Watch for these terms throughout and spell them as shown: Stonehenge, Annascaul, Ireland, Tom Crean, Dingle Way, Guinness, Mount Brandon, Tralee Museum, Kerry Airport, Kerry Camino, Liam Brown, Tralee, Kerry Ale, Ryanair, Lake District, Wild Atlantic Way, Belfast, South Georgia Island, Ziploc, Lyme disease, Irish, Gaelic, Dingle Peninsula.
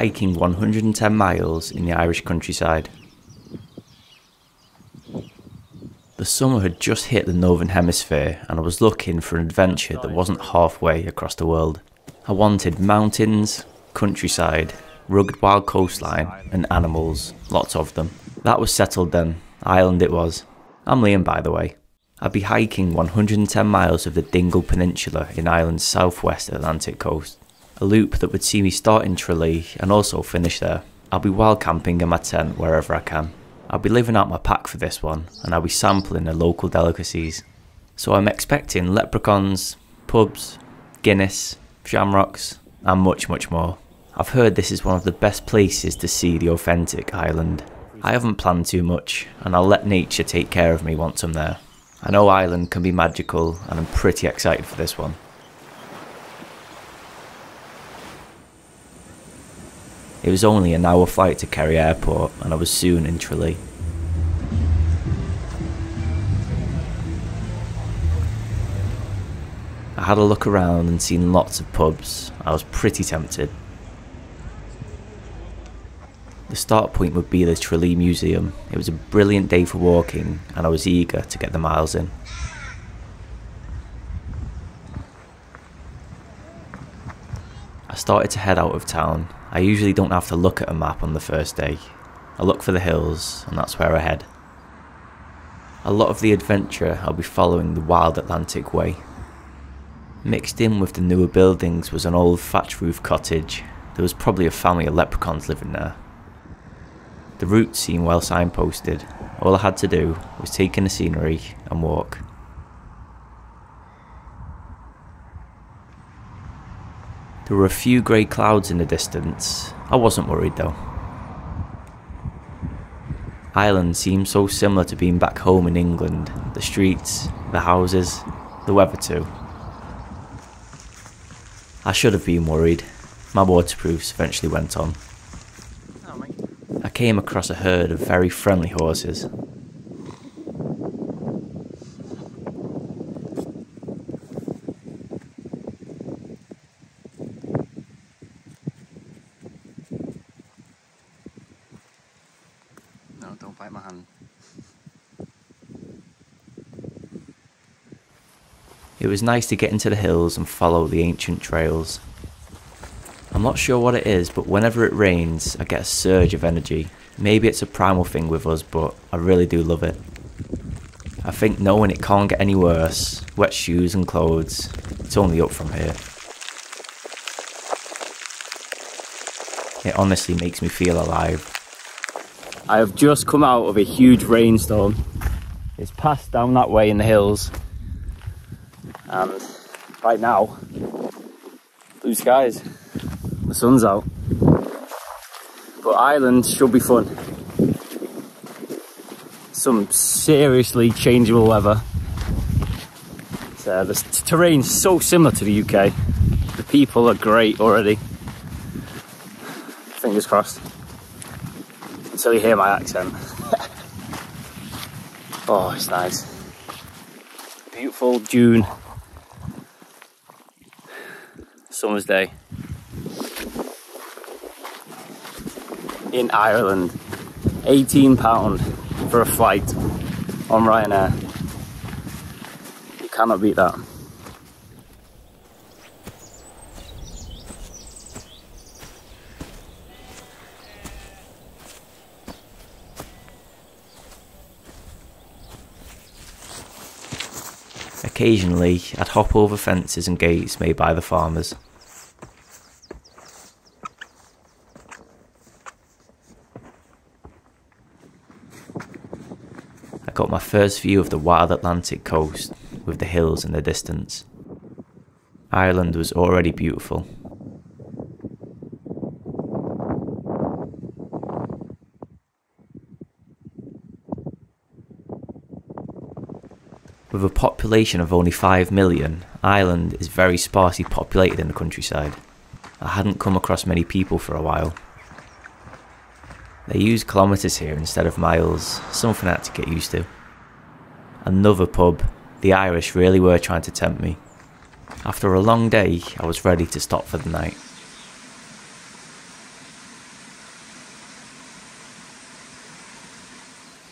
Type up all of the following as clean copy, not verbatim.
hiking 110 miles in the Irish countryside. The summer had just hit the northern hemisphere and I was looking for an adventure that wasn't halfway across the world. I wanted mountains, countryside, rugged wild coastline and animals, lots of them. That was settled then, Ireland it was. I'm Liam, by the way. I'd be hiking 110 miles of the Dingle Peninsula in Ireland's southwest Atlantic coast. A loop that would see me start in Tralee and also finish there. I'll be wild camping in my tent wherever I can. I'll be living out my pack for this one and I'll be sampling the local delicacies. So I'm expecting leprechauns, pubs, Guinness, shamrocks and much more. I've heard this is one of the best places to see the authentic Ireland. I haven't planned too much and I'll let nature take care of me once I'm there. I know Ireland can be magical and I'm pretty excited for this one. It was only an hour flight to Kerry Airport and I was soon in Tralee. I had a look around and seen lots of pubs. I was pretty tempted. The start point would be the Tralee Museum. It was a brilliant day for walking and I was eager to get the miles in. I started to head out of town. I usually don't have to look at a map on the first day. I look for the hills and that's where I head. A lot of the adventure I'll be following the Wild Atlantic Way. Mixed in with the newer buildings was an old thatch roof cottage. There was probably a family of leprechauns living there. The route seemed well signposted. All I had to do was take in the scenery and walk. There were a few grey clouds in the distance. I wasn't worried though. Ireland seemed so similar to being back home in England. The streets, the houses, the weather too. I should have been worried. My waterproofs eventually went on. I came across a herd of very friendly horses. No, don't bite my hand. It was nice to get into the hills and follow the ancient trails. I'm not sure what it is, but whenever it rains, I get a surge of energy. Maybe it's a primal thing with us, but I really do love it. I think knowing it can't get any worse, wet shoes and clothes, it's only up from here. It honestly makes me feel alive. I have just come out of a huge rainstorm. It's passed down that way in the hills. And right now, blue skies. The sun's out, but Ireland should be fun. Some seriously changeable weather. So the terrain's so similar to the UK. The people are great already. Fingers crossed. Until you hear my accent. Oh, it's nice. Beautiful June. Summer's day. In Ireland. £18 for a flight on Ryanair. You cannot beat that. Occasionally, I'd hop over fences and gates made by the farmers. Got my first view of the wild Atlantic coast with the hills in the distance. Ireland was already beautiful. With a population of only 5 million, Ireland is very sparsely populated in the countryside. I hadn't come across many people for a while. They use kilometres here instead of miles, something I had to get used to. Another pub. The Irish really were trying to tempt me. After a long day, I was ready to stop for the night.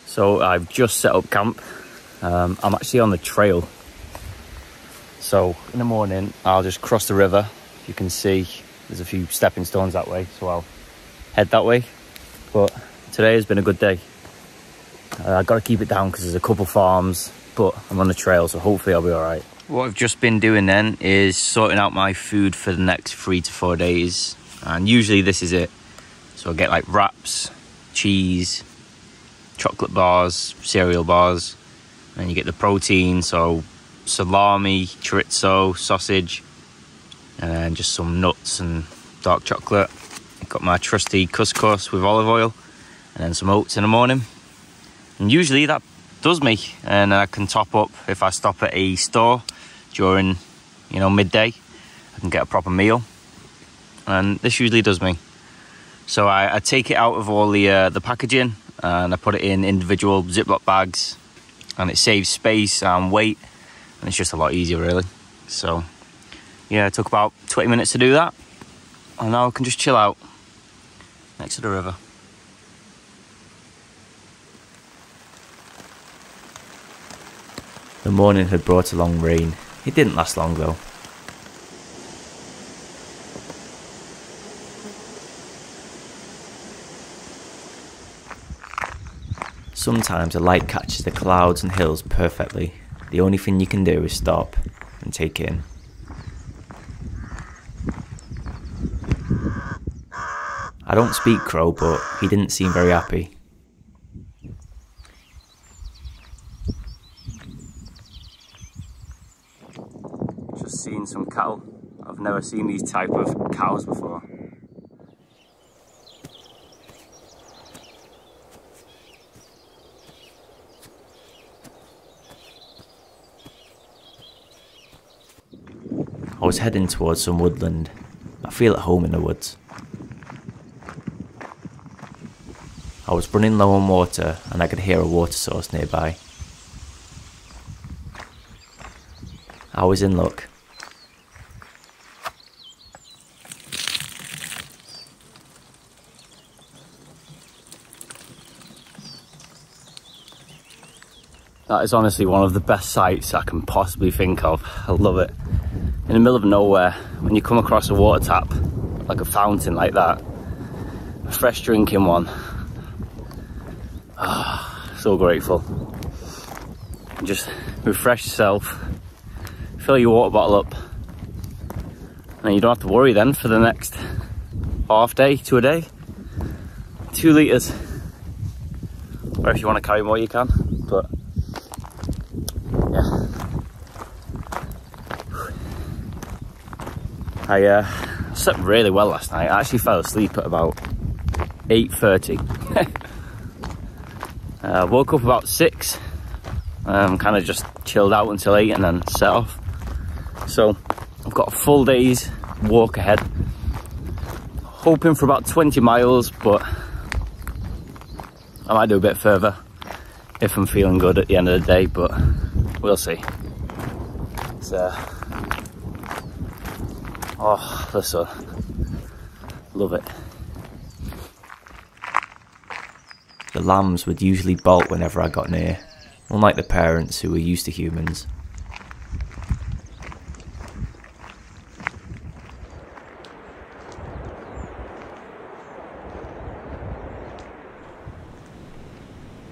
So I've just set up camp. I'm actually on the trail. So in the morning, I'll just cross the river. You can see there's a few stepping stones that way, so I'll head that way. But today has been a good day. I've got to keep it down because there's a couple farms, but I'm on the trail, so hopefully I'll be all right. What I've just been doing then is sorting out my food for the next 3 to 4 days. And usually this is it. So I get like wraps, cheese, chocolate bars, cereal bars, and you get the protein. So salami, chorizo, sausage, and then just some nuts and dark chocolate. I've got my trusty couscous with olive oil and then some oats in the morning. And usually that does me, and I can top up if I stop at a store during, you know, midday. I can get a proper meal, and this usually does me. So I take it out of all the packaging and I put it in individual Ziploc bags, and it saves space and weight, and it's just a lot easier really. So yeah, it took about 20 minutes to do that, and now I can just chill out next to the river. The morning had brought along rain. It didn't last long though. Sometimes the light catches the clouds and hills perfectly. The only thing you can do is stop and take it in. I don't speak Crow, but he didn't seem very happy. Just seen some cattle. I've never seen these type of cows before. I was heading towards some woodland. I feel at home in the woods. I was running low on water, and I could hear a water source nearby. I was in luck. That is honestly one of the best sights I can possibly think of. I love it. In the middle of nowhere, when you come across a water tap, like a fountain like that, a fresh drinking one. Ah, so grateful. Just refresh yourself, fill your water bottle up, and you don't have to worry then for the next half day to a day. 2 litres, or if you want to carry more you can, but yeah. I slept really well last night. I actually fell asleep at about 8:30. Woke up about 6. Kind of just chilled out until 8 and then set off. So I've got a full day's walk ahead. Hoping for about 20 miles, but I might do a bit further if I'm feeling good at the end of the day, but we'll see. So. Oh, the sun. Love it. The lambs would usually bolt whenever I got near, unlike the parents who were used to humans.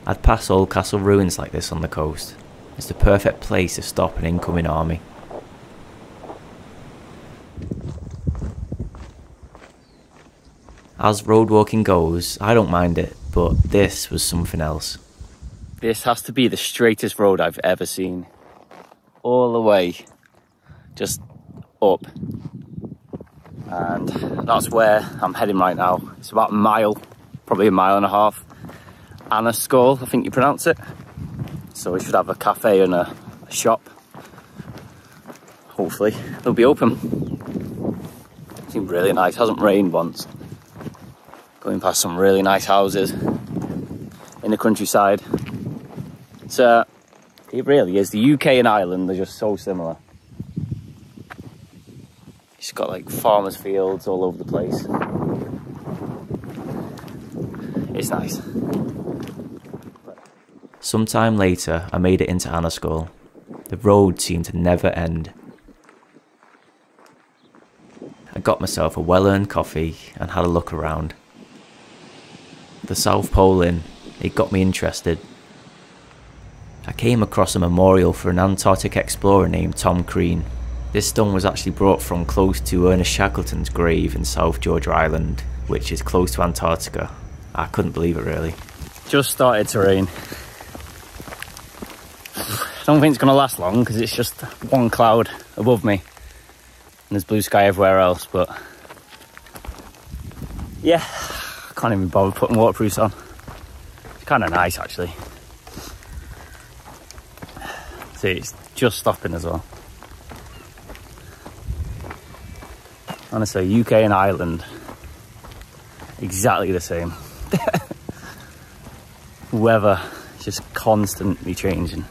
I'd pass old castle ruins like this on the coast. It's the perfect place to stop an incoming army. As road walking goes, I don't mind it, but this was something else. This has to be the straightest road I've ever seen. All the way, just up. And that's where I'm heading right now. It's about a mile, probably a mile and a half. Annascaul, I think you pronounce it. So we should have a cafe and a shop. Hopefully, they'll be open. It seemed really nice, it hasn't rained once. Going past some really nice houses in the countryside. So it really is. The UK and Ireland are just so similar. It's got like farmers' fields all over the place. It's nice. Sometime later, I made it into Annascaul. The road seemed to never end. I got myself a well-earned coffee and had a look around. The South Pole Inn, it got me interested. I came across a memorial for an Antarctic explorer named Tom Crean. This stone was actually brought from close to Ernest Shackleton's grave in South Georgia Island, which is close to Antarctica. I couldn't believe it really. Just started to rain. I don't think it's going to last long because it's just one cloud above me. And there's blue sky everywhere else, but yeah, I can't even bother putting waterproofs on. It's kind of nice actually. See, it's just stopping as well. Honestly, UK and Ireland, exactly the same. Weather just constantly changing.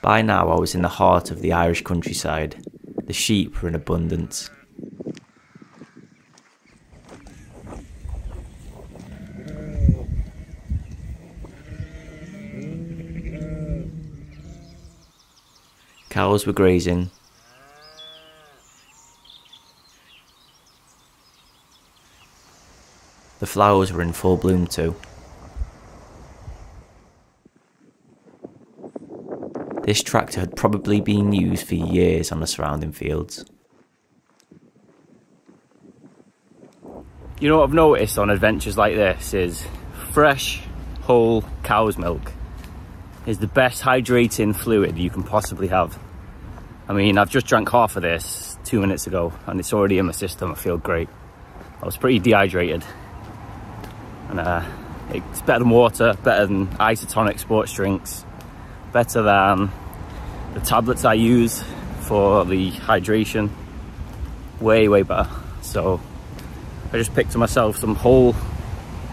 By now I was in the heart of the Irish countryside. The sheep were in abundance. Cows were grazing. The flowers were in full bloom too. This tractor had probably been used for years on the surrounding fields. You know what I've noticed on adventures like this is fresh, whole cow's milk is the best hydrating fluid you can possibly have. I mean, I've just drank half of this 2 minutes ago and it's already in my system. I feel great. I was pretty dehydrated. And it's better than water, better than isotonic sports drinks. Better than the tablets I use for the hydration. Way, way better. So I just picked to myself some whole,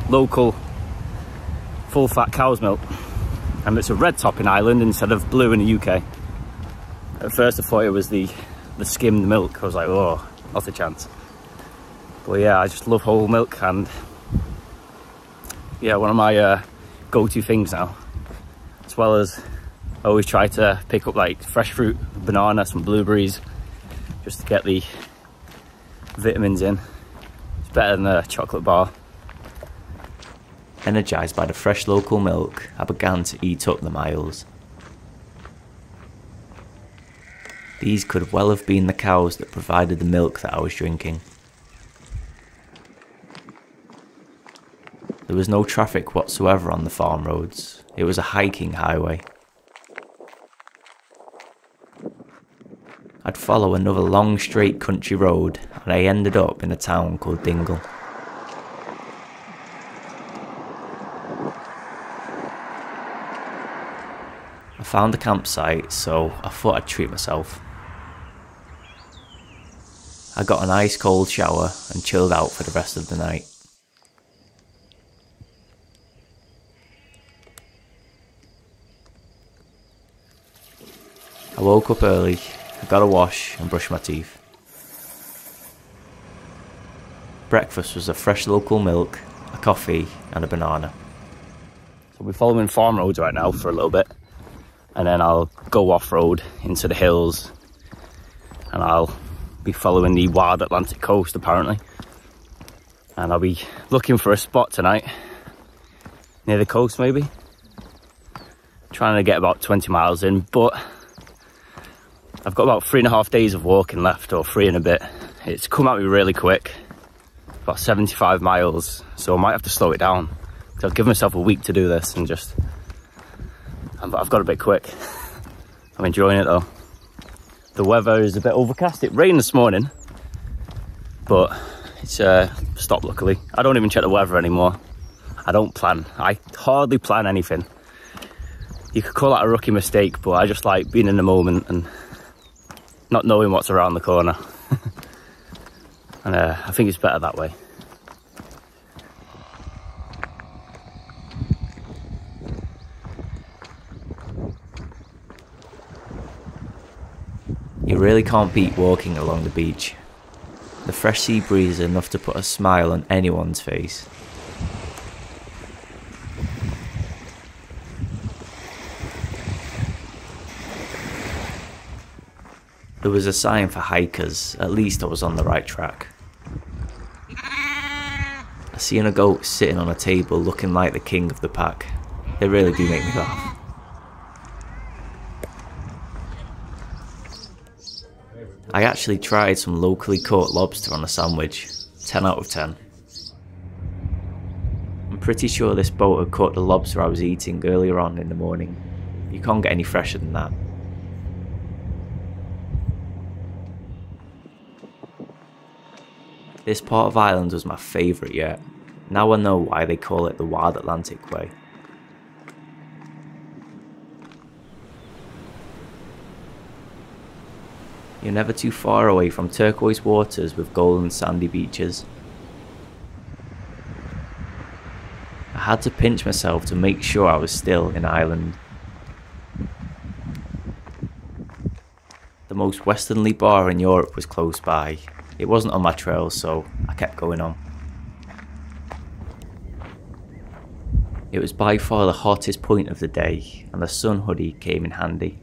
local, full-fat cow's milk. And it's a red top in Ireland instead of blue in the UK. At first I thought it was the skimmed milk. I was like, oh, not a chance. But yeah, I just love whole milk, and yeah, one of my go-to things now. As well as I always try to pick up like fresh fruit, banana, some blueberries, just to get the vitamins in. It's better than a chocolate bar. Energised by the fresh local milk, I began to eat up the miles. These could well have been the cows that provided the milk that I was drinking. There was no traffic whatsoever on the farm roads. It was a hiking highway. I'd follow another long straight country road and I ended up in a town called Dingle. I found a campsite, so I thought I'd treat myself. I got an ice cold shower and chilled out for the rest of the night. I woke up early, I got a wash and brushed my teeth. Breakfast was a fresh local milk, a coffee and a banana. So we're following farm roads right now for a little bit, and then I'll go off-road into the hills, and I'll be following the Wild Atlantic coast apparently. And I'll be looking for a spot tonight, near the coast maybe. Trying to get about 20 miles in, but I've got about 3.5 days of walking left, or 3 and a bit. It's come at me really quick, about 75 miles, so I might have to slow it down. I've given myself a week to do this, and I've got a bit quick. I'm enjoying it though. The weather is a bit overcast. It rained this morning, but it's stopped luckily. I don't even check the weather anymore. I don't plan. I hardly plan anything. You could call that a rookie mistake, but I just like being in the moment and not knowing what's around the corner. And I think it's better that way. You really can't beat walking along the beach. The fresh sea breeze is enough to put a smile on anyone's face. There was a sign for hikers, at least I was on the right track. I seen a goat sitting on a table looking like the king of the pack. They really do make me laugh. I actually tried some locally caught lobster on a sandwich. 10 out of 10. I'm pretty sure this boat had caught the lobster I was eating earlier on in the morning. You can't get any fresher than that. This part of Ireland was my favourite yet. Now I know why they call it the Wild Atlantic Way. You're never too far away from turquoise waters with golden sandy beaches. I had to pinch myself to make sure I was still in Ireland. The most westernly bar in Europe was close by. It wasn't on my trail, so I kept going on. It was by far the hottest point of the day, and the sun hoodie came in handy.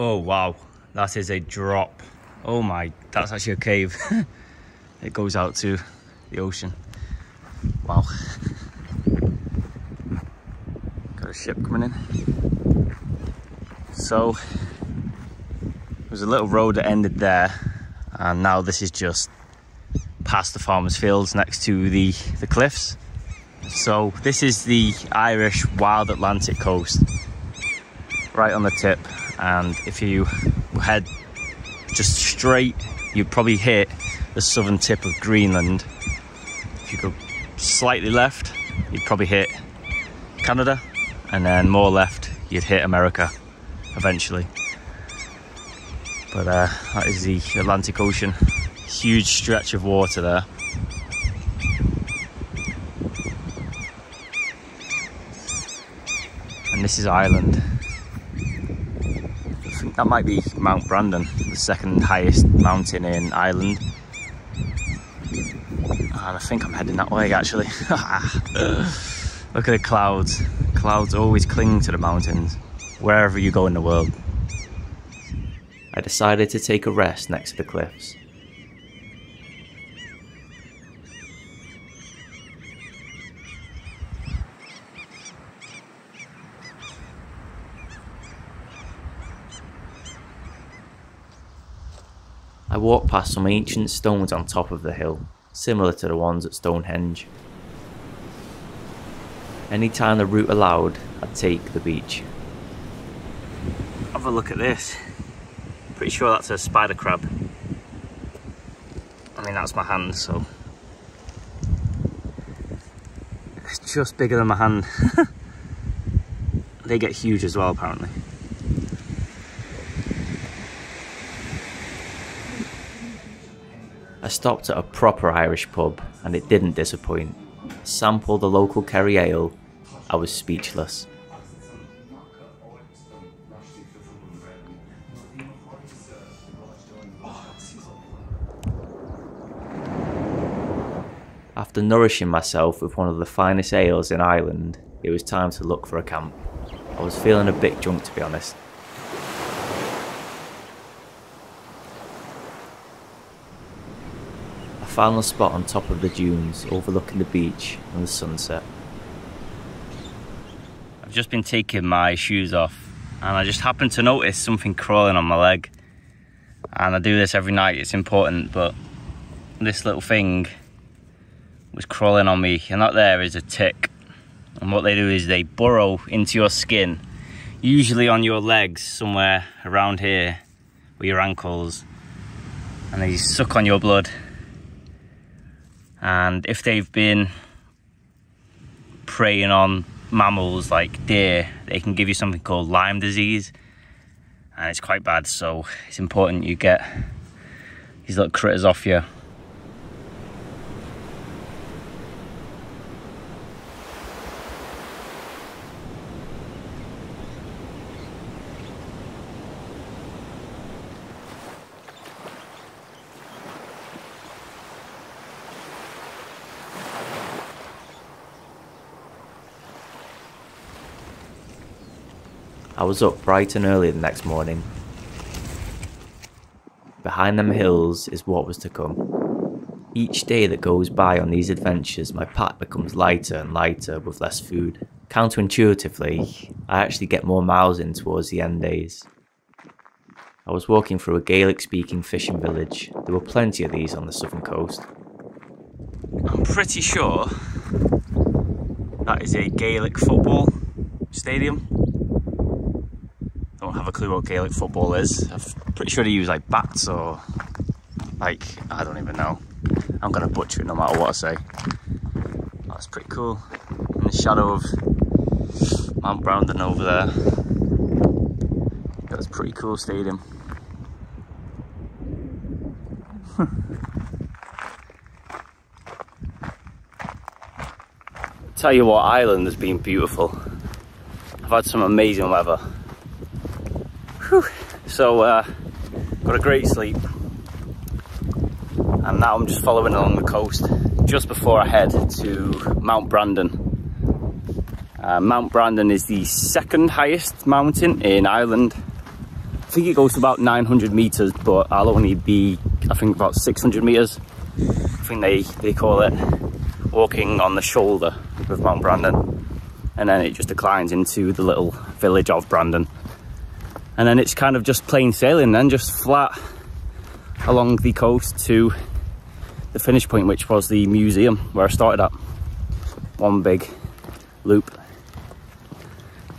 Oh wow, that is a drop. Oh my, that's actually a cave. It goes out to the ocean. Wow. Got a ship coming in. So, there was a little road that ended there, and now this is just past the farmers' fields next to the cliffs. So this is the Irish Wild Atlantic coast, right on the tip, and if you head just straight, you'd probably hit the southern tip of Greenland. If you go slightly left, you'd probably hit Canada, and then more left, you'd hit America. Eventually, but that is the Atlantic Ocean. Huge stretch of water there. And this is Ireland. I think that might be Mount Brandon, the second highest mountain in Ireland. And I think I'm heading that way actually. Look at the clouds. Clouds always cling to the mountains. Wherever you go in the world. I decided to take a rest next to the cliffs. I walked past some ancient stones on top of the hill, similar to the ones at Stonehenge. Any time the route allowed, I'd take the beach. Have a look at this. Pretty sure that's a spider crab. I mean, that's my hand, so it's just bigger than my hand. They get huge as well, apparently. I stopped at a proper Irish pub, and it didn't disappoint. I sampled the local Kerry Ale. I was speechless. After nourishing myself with one of the finest ales in Ireland, it was time to look for a camp. I was feeling a bit drunk, to be honest. I found a spot on top of the dunes, overlooking the beach and the sunset. I've just been taking my shoes off, and I just happened to notice something crawling on my leg. And I do this every night, it's important, but this little thing was crawling on me, and that there is a tick. And what they do is they burrow into your skin, usually on your legs, somewhere around here with your ankles, and they suck on your blood. And if they've been preying on mammals like deer, they can give you something called Lyme disease, and it's quite bad, so it's important you get these little critters off you. I was up bright and early the next morning. Behind them hills is what was to come. Each day that goes by on these adventures, my pack becomes lighter and lighter with less food. Counterintuitively, I actually get more miles in towards the end days. I was walking through a Gaelic-speaking fishing village. There were plenty of these on the southern coast. I'm pretty sure that is a Gaelic football stadium. Don't have a clue what Gaelic football is. I'm pretty sure they use like bats or like, I don't even know. I'm gonna butcher it no matter what I say. That's pretty cool. In the shadow of Mount Brandon over there. That's a pretty cool stadium. Tell you what, Ireland has been beautiful. I've had some amazing weather. Whew. So got a great sleep, and now I'm just following along the coast just before I head to Mount Brandon. Mount Brandon is the second highest mountain in Ireland. I think it goes to about 900 meters, but I'll only be, I think, about 600 meters. I think they call it walking on the shoulder of Mount Brandon, and then it just declines into the little village of Brandon, and then it's kind of just plain sailing then, just flat along the coast to the finish point, which was the museum where I started at. One big loop.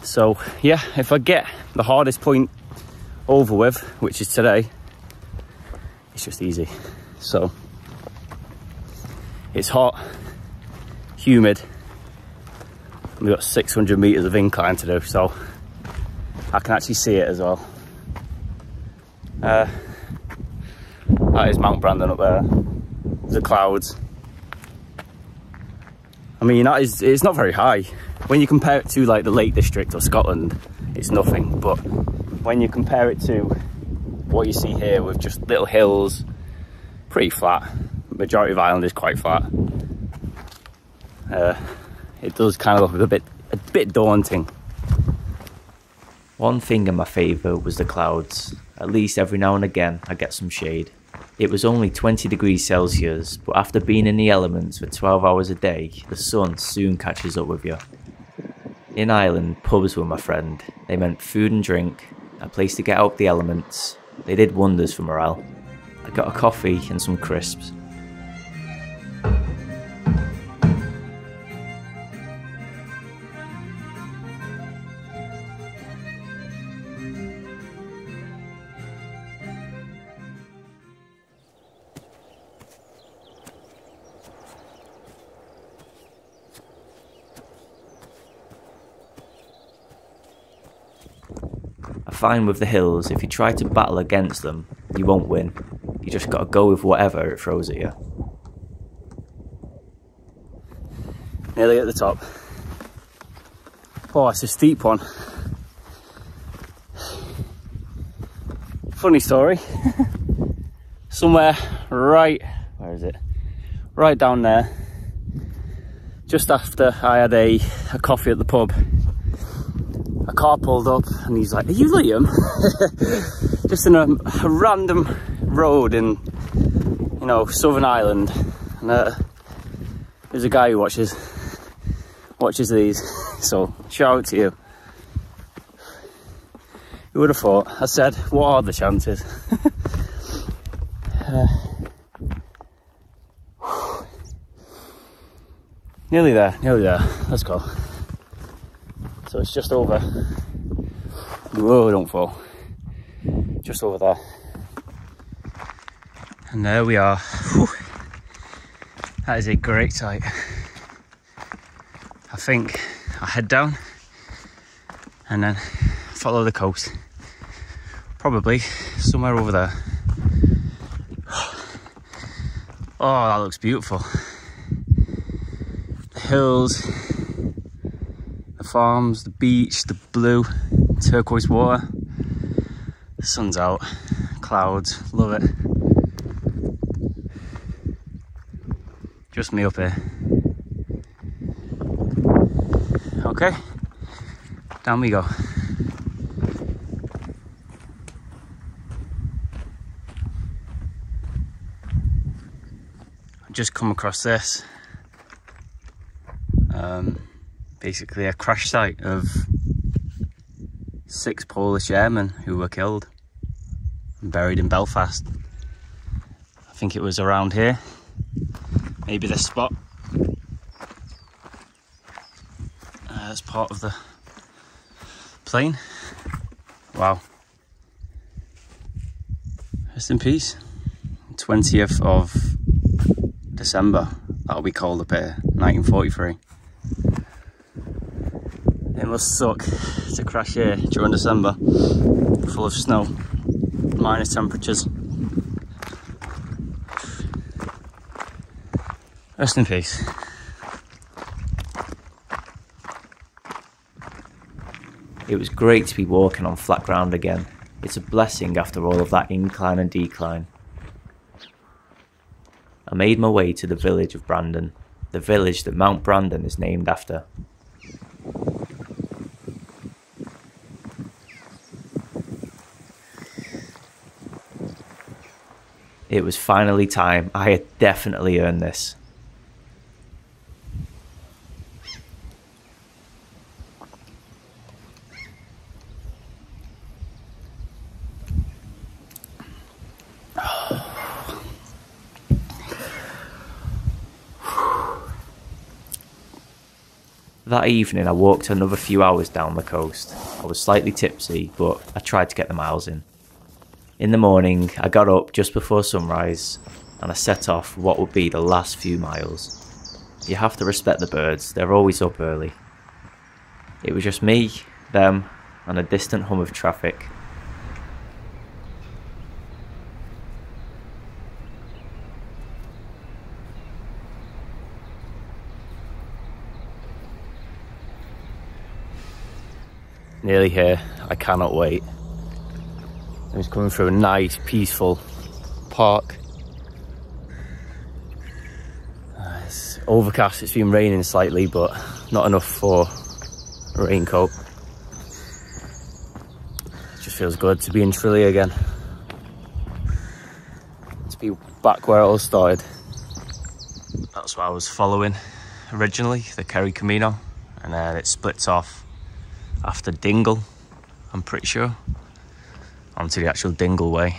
So yeah, if I get the hardest point over with, which is today, it's just easy. So it's hot, humid, and we've got 600 meters of incline to do, so I can actually see it as well. That is Mount Brandon up there, the clouds. I mean, that is, it's not very high. When you compare it to like the Lake District or Scotland, it's nothing, but when you compare it to what you see here with just little hills, pretty flat. Majority of Ireland is quite flat. It does kind of look a bit daunting. One thing in my favour was the clouds. At least every now and again I get some shade. It was only 20 degrees Celsius, but after being in the elements for 12 hours a day, the sun soon catches up with you. In Ireland, pubs were my friend. They meant food and drink, a place to get out the elements. They did wonders for morale. I got a coffee and some crisps. Fine with the hills, if you try to battle against them, you won't win. You just gotta go with whatever it throws at you. Nearly at the top. Oh, it's a steep one. Funny story. Somewhere right, where is it? Right down there. Just after I had a coffee at the pub, a car pulled up and he's like, "Are you Liam?" Just in a random road in, you know, Southern Ireland. And there's a guy who watches these, so shout out to you. Who would have thought? I said, what are the chances? Nearly there, nearly there. Let's go. So it's just over, whoa, don't fall, just over there. And there we are. Whew. That is a great sight. I think I'll head down and then follow the coast, probably somewhere over there. Oh, that looks beautiful. The hills, farms, the beach, the blue, turquoise water, the sun's out, clouds, love it. Just me up here. Okay, down we go. just come across this. Basically a crash site of 6 Polish airmen who were killed and buried in Belfast. I think it was around here, maybe this spot. That's part of the plane. Wow. Rest in peace. 20th of December, that'll be called up here, 1943. It must suck to crash here during December, full of snow, minus temperatures. Rest in peace. It was great to be walking on flat ground again. It's a blessing after all of that incline and decline. I made my way to the village of Brandon, the village that Mount Brandon is named after. It was finally time. I had definitely earned this. That evening, I walked another few hours down the coast. I was slightly tipsy, but I tried to get the miles in. In the morning, I got up just before sunrise, and I set off what would be the last few miles. You have to respect the birds, they're always up early. It was just me, them, and a distant hum of traffic. Nearly here, I cannot wait. I'm just coming through a nice, peaceful park. It's overcast, it's been raining slightly, but not enough for a raincoat. It just feels good to be in Tralee again. To be back where it all started. That's what I was following originally, the Kerry Camino, and then it splits off after Dingle, I'm pretty sure, onto the actual Dingle Way.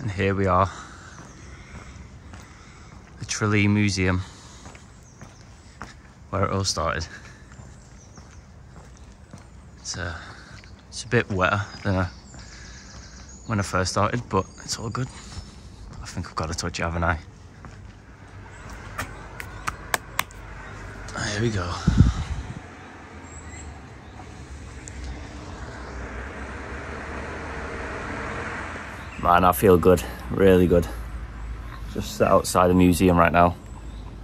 And here we are, the Tralee Museum, where it all started. It's a bit wetter than when I first started, but it's all good. I think I've got a touch, haven't I? Here we go. Man, I feel good, really good. Just sat outside a museum right now.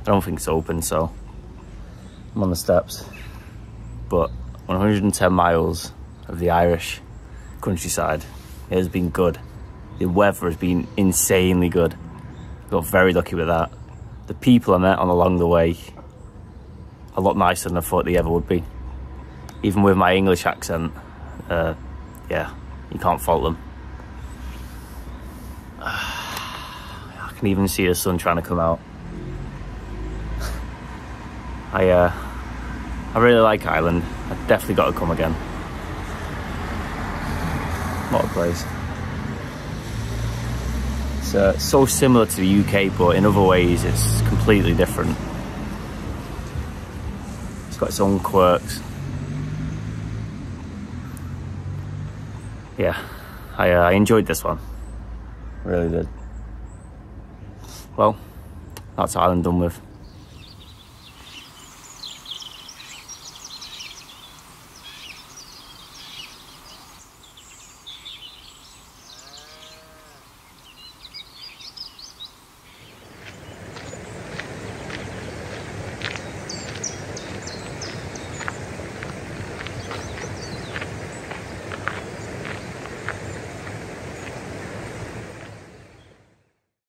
I don't think it's open, so I'm on the steps. But 110 miles of the Irish countryside. It has been good. The weather has been insanely good. Got very lucky with that. The people I met along the way, a lot nicer than I thought they ever would be. Even with my English accent, yeah, you can't fault them. I can even see the sun trying to come out. I really like Ireland. I've definitely got to come again. What a place. It's so similar to the UK, but in other ways it's completely different. It's got its own quirks. Yeah, I enjoyed this one. Really did. Well, that's Ireland done with.